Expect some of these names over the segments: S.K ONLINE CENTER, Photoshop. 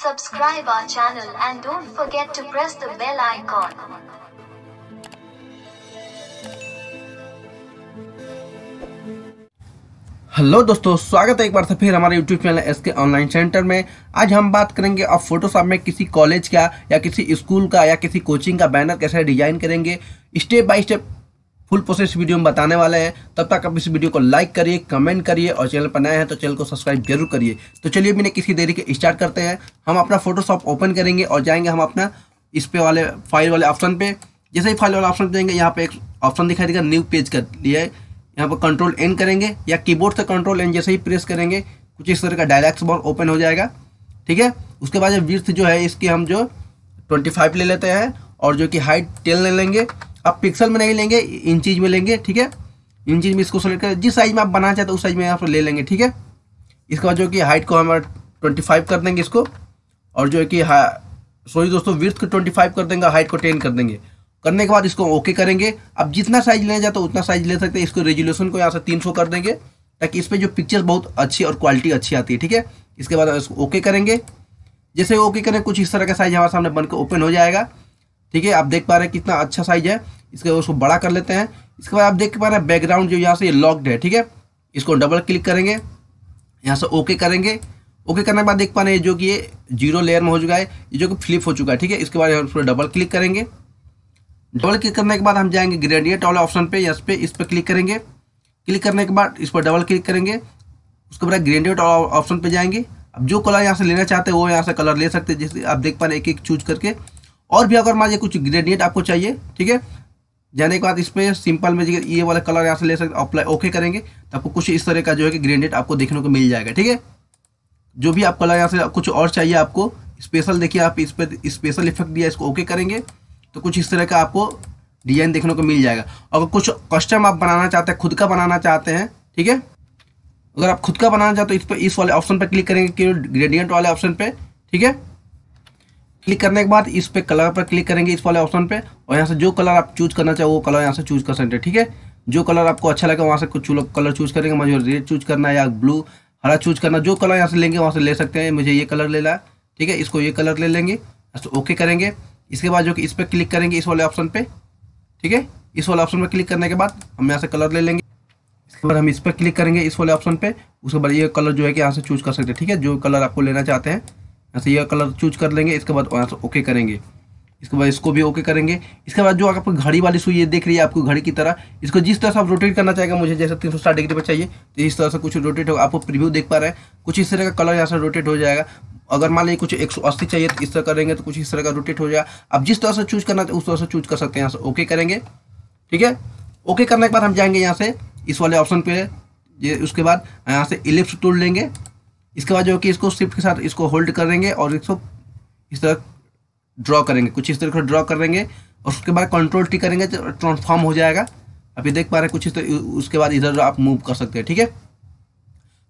Subscribe our channel and don't forget to press the bell icon. Hello दोस्तों, स्वागत है एक बार से फिर हमारे YouTube channel SK online centre में। आज हम बात करेंगे अब फोटोशॉप में किसी कॉलेज का या किसी स्कूल का या किसी कोचिंग का बैनर कैसे डिजाइन करेंगे। Step by step full process video में बताने वाले हैं। तब तक आप इस वीडियो को लाइक करिए, कमेंट करिए और चैनल पर नए हैं तो चैनल को सब्सक्राइब जरूर करिए। तो चलिए बिना किसी देरी के स्टार्ट करते हैं। हम अपना फोटोशॉप ओपन करेंगे और जाएंगे हम अपना इस पे वाले फाइल वाले ऑप्शन पे। जैसे ही फाइल वाला ऑप्शन जाएंगे यहाँ पे एक ऑप्शन दिखाई देगा न्यू पेज कर लिया है। यहाँ पर कंट्रोल एन करेंगे या कीबोर्ड से कंट्रोल एन जैसे ही प्रेस करेंगे कुछ इस तरह का डायलॉग बॉक्स ओपन हो जाएगा। ठीक है, उसके बाद विड्थ जो है इसकी हम जो 25 ले लेते हैं और जो कि हाइट 10 ले लेंगे। आप पिक्सल में नहीं लेंगे, इंचीज में लेंगे। ठीक है, इंचीज में इसको सेलेक्ट करें, जिस साइज में आप बनाना चाहते हो उस साइज में आप ले लेंगे। ठीक है, इसके बाद जो कि हाइट को हम 25 कर देंगे इसको, और जो कि सॉरी दोस्तों विड्थ को 25 कर देंगे, हाइट को 10 कर देंगे। करने के बाद इसको ओके करेंगे। अब जितना साइज लेना चाहते हो उतना साइज ले सकते हैं। इसको रेजुलेशन को यहाँ से 300 कर देंगे ताकि इस पर जो पिक्चर्स बहुत अच्छी और क्वालिटी अच्छी आती है। ठीक है, इसके बाद इसको ओके करेंगे। जैसे ओके करें कुछ इस तरह का साइज हमारे सामने बनकर ओपन हो जाएगा। ठीक है, आप देख पा रहे हैं कितना अच्छा साइज है। इसके बाद उसको बड़ा कर लेते हैं। इसके बाद आप देख पा रहे हैं बैकग्राउंड जो यहाँ से लॉक्ड है। ठीक है, इसको डबल क्लिक करेंगे, यहाँ से ओके करेंगे। ओके करने के बाद देख पा रहे हैं जो कि ये जीरो लेयर में हो चुका है, ये जो कि फ्लिप हो चुका है। ठीक है, इसके बाद हम उसको डबल क्लिक करेंगे। डबल क्लिक करने के बाद हम जाएंगे ग्रेडियंट वाले ऑप्शन पे, यस पे इस पर क्लिक करेंगे। क्लिक करने के बाद इस पर डबल क्लिक करेंगे, उसके बाद ग्रेडियंट ऑप्शन पे जाएंगे। अब जो कलर यहाँ से लेना चाहते हैं वो यहाँ से कलर ले सकते हैं, जैसे आप देख पा रहे हैं एक एक चूज करके। और भी अगर मान लीजिए कुछ ग्रेडियंट आपको चाहिए, ठीक है, जाने के बाद इस पर सिंपल में ये वाला कलर यहाँ से ले सकते, अप्लाई ओके करेंगे तो आपको कुछ इस तरह का जो है कि ग्रेडियंट आपको देखने को मिल जाएगा। ठीक है, जो भी आप कलर यहाँ से कुछ और चाहिए आपको स्पेशल, देखिए आप इस पर स्पेशल इफेक्ट दिया, इसको ओके करेंगे तो कुछ इस तरह का आपको डिजाइन देखने को मिल जाएगा। अगर कुछ कस्टम आप बनाना चाहते हैं, खुद का बनाना चाहते हैं, ठीक है, अगर आप खुद का बनाना चाहते हो इस पर इस वाले ऑप्शन पर क्लिक करेंगे, केवल ग्रेडियंट वाले ऑप्शन पे। ठीक है, क्लिक करने के बाद इस पे कलर पर क्लिक करेंगे इस वाले ऑप्शन पे, और यहाँ से जो कलर आप चूज करना चाहो वो कलर यहाँ से चूज कर सकते हैं। ठीक है, जो कलर आपको अच्छा लगे वहाँ से कुछ कलर चूज करेंगे। मुझे रेड चूज करना है या ब्लू हरा चूज करना, जो कलर यहाँ से लेंगे वहाँ से ले सकते हैं। मुझे ये कलर लेना है, ठीक है, इसको ये कलर ले लेंगे, ओके करेंगे। इसके बाद जो कि इस पर क्लिक करेंगे इस वाले ऑप्शन पे, ठीक है, इस वाले ऑप्शन पर क्लिक करने के बाद हम यहाँ से कलर ले लेंगे। इसके बाद हम इस पर क्लिक करेंगे इस वाले ऑप्शन पे, उसके बाद ये कलर जो है कि यहाँ से चूज कर सकते हैं। ठीक है, जो कलर आपको लेना चाहते हैं यहाँ से ये कलर चूज कर लेंगे। इसके बाद यहाँ से ओके करेंगे, इसके बाद इसको भी ओके करेंगे। इसके बाद जो आपको घड़ी वाली सुई ये देख रही है आपको घड़ी की तरह, इसको जिस तरह से आप रोटेट करना चाहेंगे, मुझे जैसे 360 डिग्री पर चाहिए तो इस तरह से कुछ रोटेट होगा। आपको प्रीव्यू देख पा रहे हैं, कुछ इस तरह का कलर यहाँ से रोटेट हो जाएगा। अगर मान लीजिए कुछ 180 चाहिए तो इस तरह करेंगे तो कुछ इस तरह का रोटेट हो जाएगा। आप जिस तरह से चूज करना उस तरह से चूज कर सकते हैं। यहाँ से ओके करेंगे, ठीक है, ओके करने के बाद हम जाएंगे यहाँ से इस वाले ऑप्शन पे ये, उसके बाद यहाँ से इलिप्स टूल लेंगे। इसके बाद जो कि इसको शिफ्ट के साथ इसको होल्ड करेंगे और इसको इस तरह ड्रॉ करेंगे, कुछ इस तरह का ड्रॉ करेंगे, और उसके बाद कंट्रोल टी करेंगे तो ट्रांसफॉर्म हो जाएगा। अभी देख पा रहे हैं कुछ इस तरह। उसके बाद इधर आप मूव कर सकते हैं। ठीक है,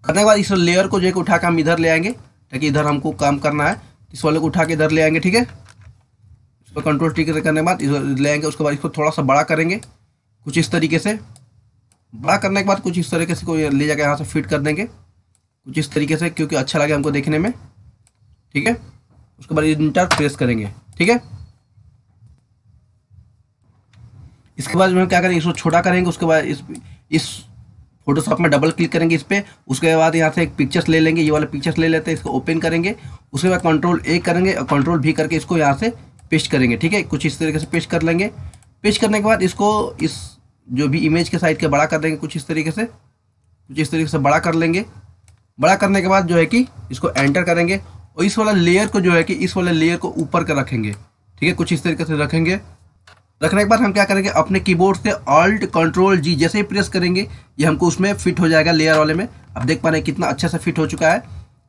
करने के बाद इस लेयर को जो है उठा कर हम इधर ले आएंगे ताकि इधर हमको काम करना है। इस वाले को उठा के इधर ले आएंगे, ठीक है, इस पर कंट्रोल टी करने के बाद इधर ले आएंगे। उसके बाद इसको थोड़ा सा बड़ा करेंगे कुछ इस तरीके से। बड़ा करने के बाद कुछ इस तरीके से को ले जाकर यहाँ से फिट कर देंगे कुछ इस तरीके से, क्योंकि अच्छा लगे हमको देखने में। ठीक है, उसके बाद इंटर प्रेस करेंगे, ठीक है। इसके बाद हम क्या करेंगे, इसको छोटा करेंगे। उसके बाद इस फोटोशॉप में डबल क्लिक करेंगे इस पर। उसके बाद यहाँ से एक पिक्चर्स ले लेंगे, ये वाला पिक्चर्स ले लेते हैं, इसको ओपन करेंगे। उसके बाद कंट्रोल ए करेंगे और कंट्रोल भी करके इसको यहाँ से पेस्ट करेंगे। ठीक है, कुछ इस तरीके से पेस्ट कर लेंगे। पेस्ट करने के बाद इसको इस जो भी इमेज के साइड के बड़ा कर देंगे कुछ इस तरीके से, कुछ इस तरीके से बड़ा कर लेंगे। बड़ा करने के बाद जो है कि इसको एंटर करेंगे और इस वाला लेयर को जो है कि इस वाला लेयर को ऊपर कर रखेंगे। ठीक है, कुछ इस तरीके से रखेंगे। रखने के बाद हम क्या करेंगे, अपने कीबोर्ड से ऑल्ट कंट्रोल जी जैसे ही प्रेस करेंगे ये हमको उसमें फिट हो जाएगा लेयर वाले में। आप देख पा रहे हैं कितना अच्छा से फिट हो चुका है।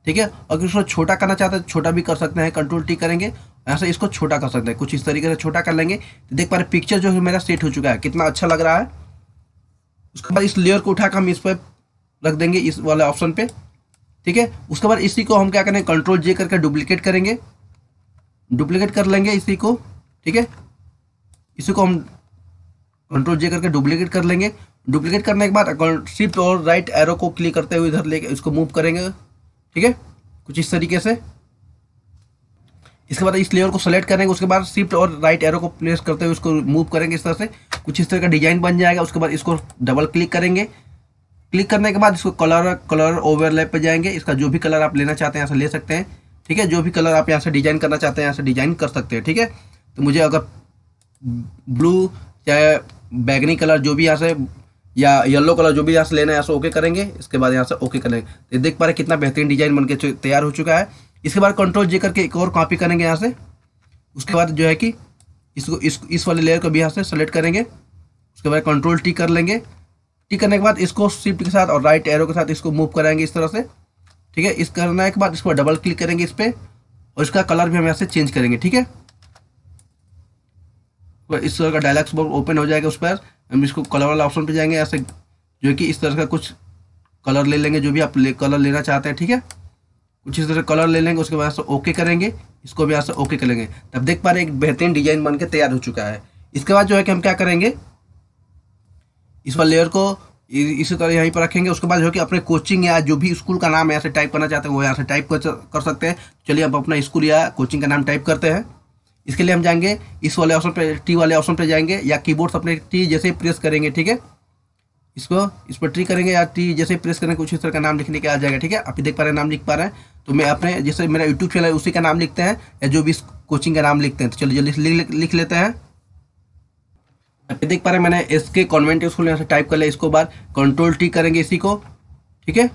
ठीक है, अगर इसको छोटा करना चाहते हैं तो छोटा भी कर सकते हैं, कंट्रोल टी करेंगे, यहाँ से इसको छोटा कर सकते हैं कुछ इस तरीके से छोटा कर लेंगे। तो देख पा रहे पिक्चर जो है मेरा सेट हो चुका है, कितना अच्छा लग रहा है। उसके बाद इस लेयर को उठाकर हम इस पर रख देंगे इस वाले ऑप्शन पर, ठीक है। उसके बाद इसी को हम क्या करेंगे, कंट्रोल जे करके डुप्लीकेट करेंगे, डुप्लीकेट कर लेंगे इसी को। ठीक है, इसी को हम कंट्रोल जे करके डुप्लीकेट कर लेंगे। डुप्लीकेट करने के बाद शिफ्ट और राइट एरो को क्लिक करते हुए इधर लेके इसको मूव करेंगे, ठीक है, कुछ इस तरीके से। इसके बाद इस लेयर को सेलेक्ट करेंगे, उसके बाद शिफ्ट और राइट एरो को प्लेस करते हुए इसको मूव करेंगे। इस तरह से कुछ इस तरह का डिजाइन बन जाएगा। उसके बाद इसको डबल क्लिक करेंगे। क्लिक करने के बाद इसको कलर ओवरलैप पे जाएंगे। इसका जो भी कलर आप लेना चाहते हैं यहाँ से ले सकते हैं, ठीक है। जो भी कलर आप यहाँ से डिजाइन करना चाहते हैं यहाँ से डिजाइन कर सकते हैं, ठीक है। तो मुझे अगर ब्लू या बैगनी कलर जो भी यहाँ से या येलो कलर जो भी यहाँ से लेना है यहाँ से ओके करेंगे। इसके बाद यहाँ से ओके करेंगे। देख पा रहे कितना बेहतरीन डिजाइन बन के तैयार हो चुका है। इसके बाद कंट्रोल जे करके एक और कॉपी करेंगे यहाँ से। उसके बाद जो है कि इसको इस वाले लेयर को भी यहाँ से सेलेक्ट करेंगे। उसके बाद कंट्रोल टी कर लेंगे। टी करने के बाद इसको शिफ्ट के साथ और राइट एरो के साथ इसको मूव कराएंगे इस तरह से, ठीक है। इस करने के बाद इसको डबल क्लिक करेंगे इस पर और इसका कलर भी हम यहाँ से चेंज करेंगे, ठीक है। इस तरह का डायलॉग्स बॉक्स ओपन हो जाएगा। उस पर हम इसको कलर वाला ऑप्शन पे जाएंगे। ऐसे जो है कि इस तरह का कुछ कलर ले लेंगे जो भी आप कलर लेना चाहते हैं, ठीक है। कुछ इस तरह कलर ले लेंगे। उसके बाद यहाँ से ओके करेंगे। इसको भी यहाँ से ओके करेंगे। तब देख पा रहे एक बेहतरीन डिजाइन बनकर तैयार हो चुका है। इसके बाद जो है कि हम क्या करेंगे, इस वाले लेयर को इसी तरह यहीं पर रखेंगे। उसके बाद जो है कि अपने कोचिंग या जो भी स्कूल का नाम यहाँ से टाइप करना चाहते हैं वो यहाँ से टाइप कर सकते हैं। चलिए अब अपना स्कूल या कोचिंग का नाम टाइप करते हैं। इसके लिए हम जाएंगे इस वाले ऑप्शन पे, टी वाले ऑप्शन पे जाएंगे या कीबोर्ड से अपने टी जैसे प्रेस करेंगे, ठीक है। इसको इस पर टी करेंगे या टी जैसे प्रेस करेंगे कुछ इस तरह का नाम लिखने के आ जाएगा, ठीक है। आप देख पा रहे हैं नाम लिख पा रहे हैं। तो मैं अपने जैसे मेरा यूट्यूब चैनल है उसी का नाम लिखते हैं या जो भी कोचिंग का नाम लिखते हैं। तो चलिए जल्दी लिख लेते हैं। आप देख पा रहे हैं मैंने एसके कॉन्वेंट स्कूल यहाँ से टाइप कर लिया। इसको बार कंट्रोल टी करेंगे इसी को, ठीक है।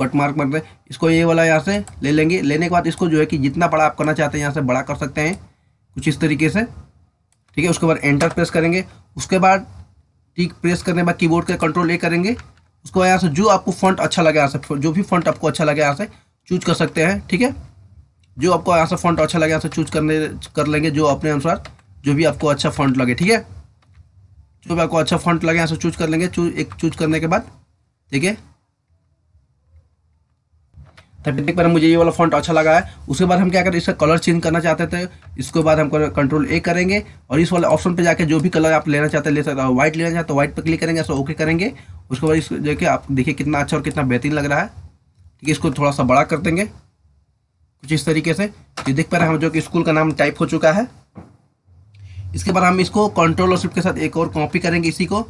कट मार्क मारते हैं। इसको ये वाला यहाँ से ले लेंगे। लेने के बाद इसको जो है कि जितना बड़ा आप करना चाहते हैं यहाँ से बड़ा कर सकते हैं कुछ इस तरीके से, ठीक है। उसके बाद एंटर प्रेस करेंगे। उसके बाद टिक प्रेस करने के बाद कीबोर्ड के कंट्रोल ए करेंगे। उसको यहाँ से जो आपको फॉन्ट अच्छा लगे यहाँ से जो भी फॉन्ट आपको अच्छा लगे यहाँ से चूज कर सकते हैं, ठीक है। जो आपको यहाँ से फॉन्ट अच्छा लगे यहाँ से चूज कर लेंगे जो अपने अनुसार जो भी आपको अच्छा फॉन्ट लगे, ठीक है। जो भी आपको अच्छा फॉन्ट लगे यहाँ से चूज कर लेंगे। चूज करने के बाद, ठीक है। तब देख पा रहे मुझे ये वाला फॉन्ट अच्छा लगा है। उसके बाद हम क्या करें इसका कलर चेंज करना चाहते थे। इसके बाद हम कंट्रोल ए करेंगे और इस वाले ऑप्शन पे जाके जो भी कलर आप लेना चाहते हैं ले सकते हैं। व्हाइट लेना चाहते तो व्हाइट पर क्लिक करेंगे ऐसा ओके करेंगे। उसके बाद इसको देखिए आप देखिए कितना अच्छा और कितना बेहतरीन लग रहा है, ठीक है। इसको थोड़ा सा बड़ा कर देंगे कुछ इस तरीके से। ये देख पा रहे हम जो कि स्कूल का नाम टाइप हो चुका है। इसके बाद हम इसको कंट्रोल और शिफ्ट के साथ एक और कॉपी करेंगे इसी को,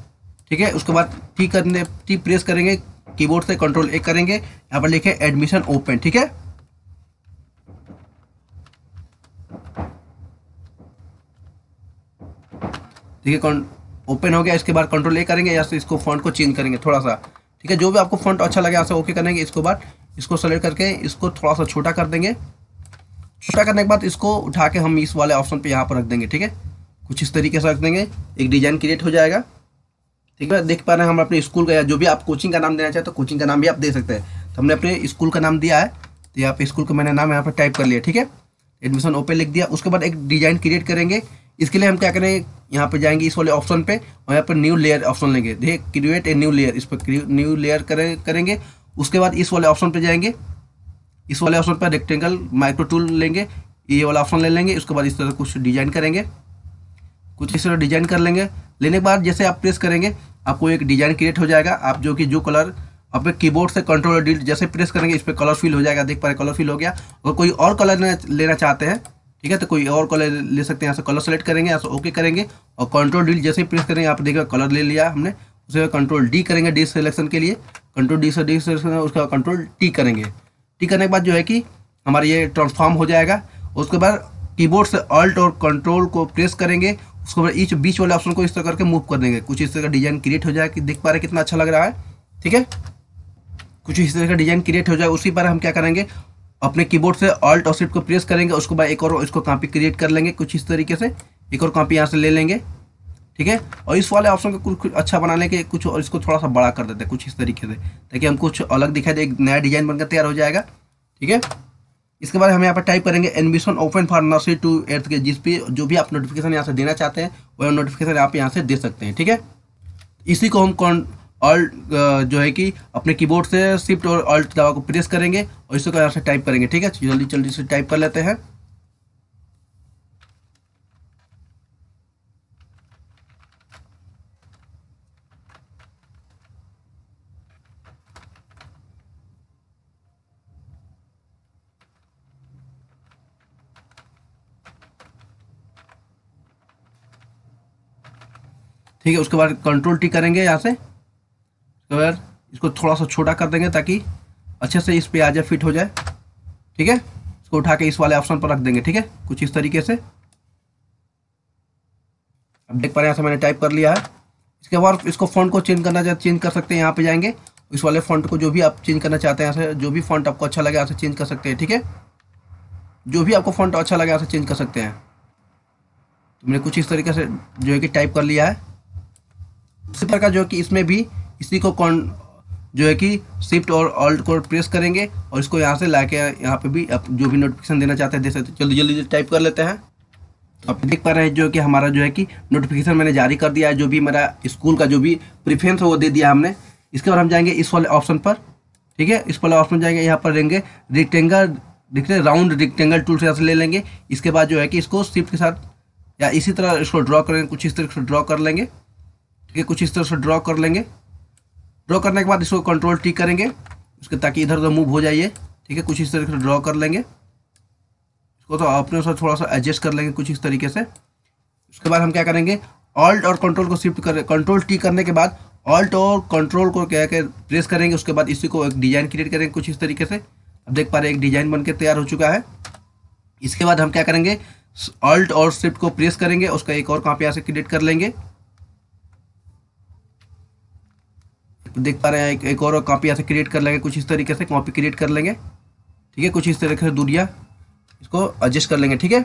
ठीक है। उसके बाद टी प्रेस करेंगे कीबोर्ड से कंट्रोल ए करेंगे। यहाँ पर लिखे एडमिशन ओपन, ठीक है। ठीक है ओपन हो गया। इसके बाद कंट्रोल ए करेंगे या से इसको फॉन्ट को चेंज करेंगे थोड़ा सा, ठीक है। जो भी आपको फॉन्ट अच्छा लगे यहाँ से ओके करेंगे। इसके बाद इसको सेलेक्ट करके इसको थोड़ा सा छोटा कर देंगे। छोटा करने के बाद इसको उठा के हम इस वाले ऑप्शन पे यहाँ पर रख देंगे, ठीक है। कुछ इस तरीके से रख देंगे। एक डिजाइन क्रिएट हो जाएगा, ठीक है। देख पा रहे हैं हम अपने स्कूल का या जो भी आप कोचिंग का नाम देना चाहते तो कोचिंग का नाम भी आप दे सकते हैं। तो हमने अपने स्कूल का नाम दिया है तो यहाँ पे स्कूल का मैंने नाम यहाँ पर टाइप कर लिया, ठीक है। एडमिशन ओपन लिख दिया। उसके बाद एक डिजाइन क्रिएट करेंगे। इसके लिए हम क्या करें यहाँ पे जाएंगे इस वाले ऑप्शन पे और यहाँ पर न्यू लेयर ऑप्शन लेंगे। देखिए क्रिएट ए न्यू लेयर, इस पर न्यू लेयर करेंगे। उसके बाद इस वाले ऑप्शन पर जाएंगे। इस वाले ऑप्शन पर रेक्टेंगल माइक्रो टूल लेंगे, ये वाला ऑप्शन ले लेंगे। उसके बाद इस तरह कुछ डिजाइन करेंगे, कुछ इस तरह डिजाइन कर लेंगे। लेने के बाद जैसे आप प्रेस करेंगे आपको एक डिजाइन क्रिएट हो जाएगा। आप जो कि जो कलर अपने कीबोर्ड से कंट्रोल डिलीट जैसे प्रेस करेंगे इस पर कलर फिल हो जाएगा। देख पा रहे कलर फिल हो गया। और कोई और कलर लेना चाहते हैं, ठीक है, तो कोई और कलर ले सकते हैं। यहाँ से कलर सेलेक्ट करेंगे, यहाँ से ओके करेंगे और कंट्रोल डिलीट जैसे प्रेस करेंगे यहाँ पर देखिए कलर ले लिया हमने। उसके कंट्रोल डी करेंगे डी सिलेक्शन के लिए, कंट्रोल डी से डी सिलेक्शन। उसका कंट्रोल टी करेंगे। टी करने के बाद जो है कि हमारा ये ट्रांसफॉर्म हो जाएगा। उसके बाद कीबोर्ड से अल्ट और कंट्रोल को प्रेस करेंगे। उसके बाद इस बीच वाले ऑप्शन को इस तरह करके मूव कर देंगे। कुछ इस तरह का डिजाइन क्रिएट हो जाए कि देख पा रहे कितना अच्छा लग रहा है, ठीक है। कुछ इस तरह का डिजाइन क्रिएट हो जाए। उसी पर हम क्या करेंगे अपने कीबोर्ड से अल्ट और शिफ्ट को प्रेस करेंगे। उसके बाद एक और इसको कॉपी क्रिएट कर लेंगे कुछ इस तरीके से। एक और कॉपी यहाँ से ले लेंगे, ठीक है। और इस वाले ऑप्शन को कुछ अच्छा बनाने के कुछ और इसको थोड़ा सा बड़ा कर देते हैं कुछ इस तरीके से ताकि हम कुछ अलग दिखाई दे। एक नया डिजाइन बनकर तैयार हो जाएगा, ठीक है। इसके बाद हम यहाँ पर टाइप करेंगे admission open for nursery to 8th के, जिस पे जो भी आप नोटिफिकेशन यहाँ से देना चाहते हैं वह नोटिफिकेशन आप यहाँ से दे सकते हैं, ठीक है। इसी को हम अल्ट जो है कि अपने कीबोर्ड से शिफ्ट और अल्ट दबा को प्रेस करेंगे और इसको यहाँ से टाइप करेंगे, ठीक है। जल्दी जल्दी से टाइप कर लेते हैं। ठीक है। उसके बाद कंट्रोल टी करेंगे यहाँ से, उसके बाद इसको थोड़ा सा छोटा कर देंगे ताकि अच्छे से इस पर आ जाए, फिट हो जाए, ठीक है। इसको उठा के इस वाले ऑप्शन पर रख देंगे, ठीक है, कुछ इस तरीके से। अब देख पा रहे हैं यहाँ से मैंने टाइप कर लिया है। इसके बाद इसको फॉन्ट को चेंज करना चाहते चेंज कर सकते हैं, यहाँ पे जाएंगे इस वाले फॉन्ट को जो भी आप चेंज करना चाहते हैं, यहाँ से जो भी फॉन्ट आपको अच्छा लगे यहाँ से चेंज कर सकते हैं, ठीक है। जो भी आपको फॉन्ट अच्छा लगे यहाँ से चेंज कर सकते हैं। तो मैंने कुछ इस तरीके से जो है कि टाइप कर लिया है। इसी प्रकार जो है कि इसमें भी इसी को जो है कि शिफ्ट और ऑल्ट को प्रेस करेंगे और इसको यहाँ से ला के यहाँ पर भी आप जो भी नोटिफिकेशन देना चाहते हैं दे सकते। जल्दी जल्दी टाइप कर लेते हैं। आप देख पा रहे हैं जो कि हमारा जो है कि नोटिफिकेशन मैंने जारी कर दिया है, जो भी मेरा स्कूल का जो भी प्रेफरेंस है वो दे दिया हमने। इसके बाद हम जाएंगे इस वाले ऑप्शन पर, ठीक है। इस वाले ऑप्शन जाएंगे, यहाँ पर रहेंगे रेक्टेंगल, दिख रहे राउंड रेक्टेंगल टूल से ले लेंगे। इसके बाद जो है कि इसको शिफ्ट के साथ या इसी तरह इसको ड्रॉ करेंगे, कुछ इस तरह से ड्रॉ कर लेंगे, ठीक है, कुछ इस तरह से ड्रॉ कर लेंगे। ड्रॉ करने के बाद इसको कंट्रोल टी करेंगे उसके ताकि इधर उधर मूव हो जाइए, ठीक है, कुछ इस तरह से ड्रॉ कर लेंगे। इसको तो अपने साथ थोड़ा सा एडजस्ट कर लेंगे कुछ इस तरीके से। उसके बाद हम क्या करेंगे, ऑल्ट और कंट्रोल को शिफ्ट कर, कंट्रोल टी करने के बाद ऑल्ट और कंट्रोल को क्या क्या प्रेस करेंगे। उसके बाद इसी को एक डिज़ाइन क्रिएट करेंगे कुछ इस तरीके से। अब देख पा रहे हैं एक डिज़ाइन बनकर तैयार हो चुका है। इसके बाद हम क्या करेंगे, ऑल्ट और शिफ्ट को प्रेस करेंगे, उसका एक और कॉपी यहाँ से क्रिएट कर लेंगे। देख पा रहे हैं एक और कॉपी यहाँ से क्रिएट कर लेंगे कुछ इस तरीके से, कॉपी क्रिएट कर लेंगे, ठीक है, कुछ इस तरीके से दूरिया इसको एडजस्ट कर लेंगे, ठीक है।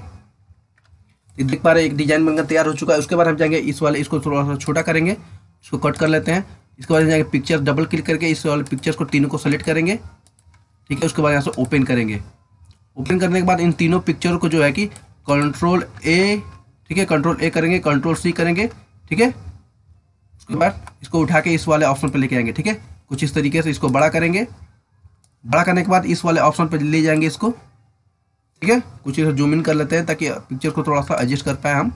देख पा रहे हैं एक डिज़ाइन बनकर तैयार हो चुका है। उसके बाद हम जाएंगे इस वाले, इसको थोड़ा सा छोटा करेंगे, इसको कट कर लेते हैं। इसके बाद जाएंगे पिक्चर, डबल क्लिक करके इस वाले पिक्चर्स को तीनों को सेलेक्ट करेंगे, ठीक है। उसके बाद यहाँ से ओपन करेंगे। ओपन करने के बाद इन तीनों पिक्चर को जो है कि कंट्रोल ए, ठीक है, कंट्रोल ए करेंगे, कंट्रोल सी करेंगे, ठीक है। उसके बाद इसको उठा के इस वाले ऑप्शन पर लेके आएंगे, ठीक है, कुछ इस तरीके से। इसको बड़ा करेंगे, बड़ा करने के बाद इस वाले ऑप्शन पर ले जाएंगे इसको, ठीक है, कुछ इसे जूम इन कर लेते हैं ताकि पिक्चर को थोड़ा सा एडजस्ट कर पाए हम।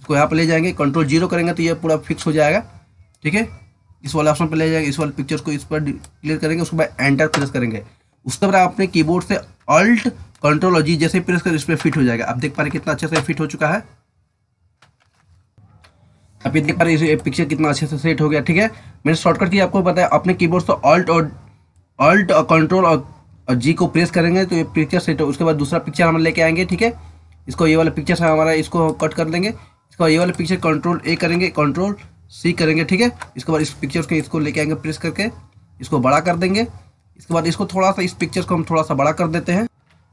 इसको यहाँ पर ले जाएंगे, कंट्रोल 0 करेंगे तो ये पूरा फिक्स हो जाएगा, ठीक है। इस वाले ऑप्शन पर ले जाएंगे, इस वाले पिक्चर्स को इस पर क्लियर करेंगे, उसके बाद एंटर प्रेस करेंगे। उसके बाद आपने कीबोर्ड से अल्ट कंट्रोल और जी जैसे प्रेस करें इस पर फिट हो जाएगा। आप देख पा रहे कितना अच्छे से फिट हो चुका है। आप ये देख पा रहे इसे पिक्चर कितना अच्छे से सेट हो गया, ठीक है। मैंने शॉर्टकट की आपको बताया, अपने कीबोर्ड से अल्ट और कंट्रोल और जी को प्रेस करेंगे तो ये पिक्चर सेट हो। उसके बाद दूसरा पिक्चर हम लेके आएंगे, ठीक है। इसको ये वाला पिक्चर हमारा इसको कट कर देंगे। इसके बाद ये वाला पिक्चर कंट्रोल ए करेंगे, कंट्रोल सी करेंगे, ठीक है। इसके बाद इस पिक्चर्स के इसको लेके आएंगे, प्रेस करके इसको बड़ा कर देंगे। इसके बाद इसको थोड़ा सा, इस पिक्चर्स को हम थोड़ा सा बड़ा कर देते हैं।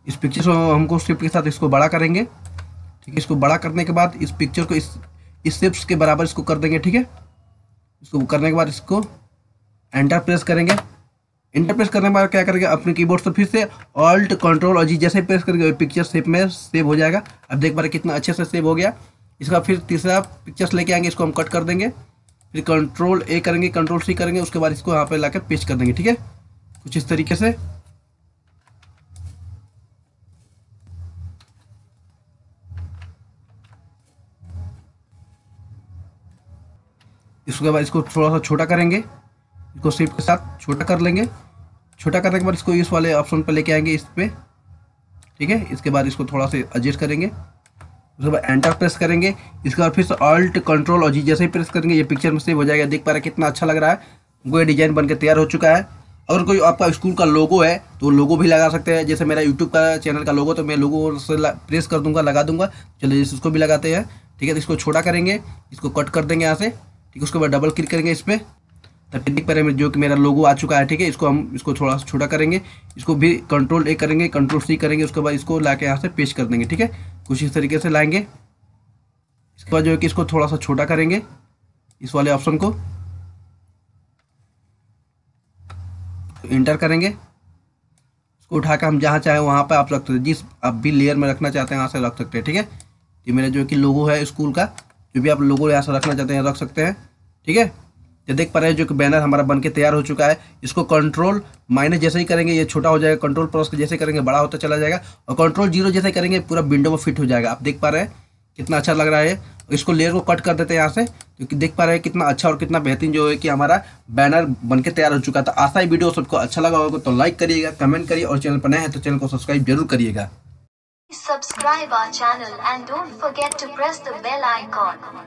इस पिक्चर्स को हमको शिफ्ट के साथ इसको बड़ा करेंगे, ठीक है। इसको बड़ा करने के बाद इस पिक्चर को इस शेप्स के बराबर इसको कर देंगे, ठीक है। इसको करने के बाद इसको एंटर प्रेस करेंगे। एंटर प्रेस करने के बाद क्या करेंगे, अपने कीबोर्ड से फिर से ऑल्ट कंट्रोल और जी जैसे प्रेस करेंगे पिक्चर शेप में सेव हो जाएगा। अब देख पा रहे कितना अच्छे से सेव हो गया। इसका फिर तीसरा पिक्चर्स लेके आएंगे, इसको हम कट कर देंगे, फिर कंट्रोल ए करेंगे, कंट्रोल सी करेंगे, उसके बाद इसको यहाँ पे लाके पेस्ट कर देंगे, ठीक है, कुछ इस तरीके से। इसके बाद इसको थोड़ा सा छोटा करेंगे, इसको शिफ्ट के साथ छोटा कर लेंगे। छोटा करने के बाद इसको इस वाले ऑप्शन पर लेके आएंगे, इस पर, ठीक है। इसके बाद इसको थोड़ा सा एडजस्ट करेंगे, उसके बाद एंटर प्रेस करेंगे। इसके बाद फिर से ऑल्ट कंट्रोल और जी जैसे ही प्रेस करेंगे ये पिक्चर में सेव हो जाएगा। देख पा रहे हैं कितना अच्छा लग रहा है, वो डिज़ाइन बनकर तैयार हो चुका है। अगर कोई आपका स्कूल का लोगो है तो लोगो भी लगा सकते हैं। जैसे मेरा यूट्यूब का चैनल का लोगो तो मैं लोगो से प्रेस कर दूंगा, लगा दूंगा। चलिए इसको भी लगाते हैं, ठीक है। तो इसको छोटा करेंगे, इसको कट कर देंगे यहाँ से, ठीक है। उसके बाद डबल क्लिक करेंगे इस पर, तब देख पा रहे हैं जो कि मेरा लोगो आ चुका है, ठीक है। इसको हम इसको थोड़ा सा छोटा करेंगे, इसको भी कंट्रोल ए करेंगे, कंट्रोल सी करेंगे, उसके बाद इसको ला के यहाँ से पेस्ट कर देंगे, ठीक है, कुछ इस तरीके से लाएंगे। इसके बाद जो है कि इसको थोड़ा सा छोटा करेंगे, इस वाले ऑप्शन को इंटर करेंगे। इसको उठाकर हम जहाँ चाहे वहाँ पर आप रख सकते हैं, जिस आप भी लेयर में रखना चाहते हैं वहाँ से रख सकते हैं, ठीक है। ये मेरा जो कि लोगो है स्कूल का, जो भी आप लोगो यहाँ से रखना चाहते हैं रख सकते हैं, ठीक है। ये देख पा रहे हैं जो कि बैनर हमारा बनके तैयार हो चुका है। इसको कंट्रोल माइनस जैसे ही करेंगे ये छोटा हो जाएगा, कंट्रोल प्लस जैसे करेंगे बड़ा होता चला जाएगा, और कंट्रोल 0 जैसे करेंगे पूरा विंडो में फिट हो जाएगा। आप देख पा रहे हैं कितना अच्छा लग रहा है। इसको लेयर को कट कर देते हैं यहाँ से, क्योंकि देख पा रहे हैं कितना अच्छा और कितना बेहतरीन जो है कि हमारा बैनर बनके तैयार हो चुका है। तो आशा है वीडियो सबको अच्छा लगा होगा, तो लाइक करिएगा, कमेंट करिए, और चैनल पर नए हैं तो चैनल को सब्सक्राइब जरूर करिएगा। Subscribe our channel and don't forget to press the bell icon.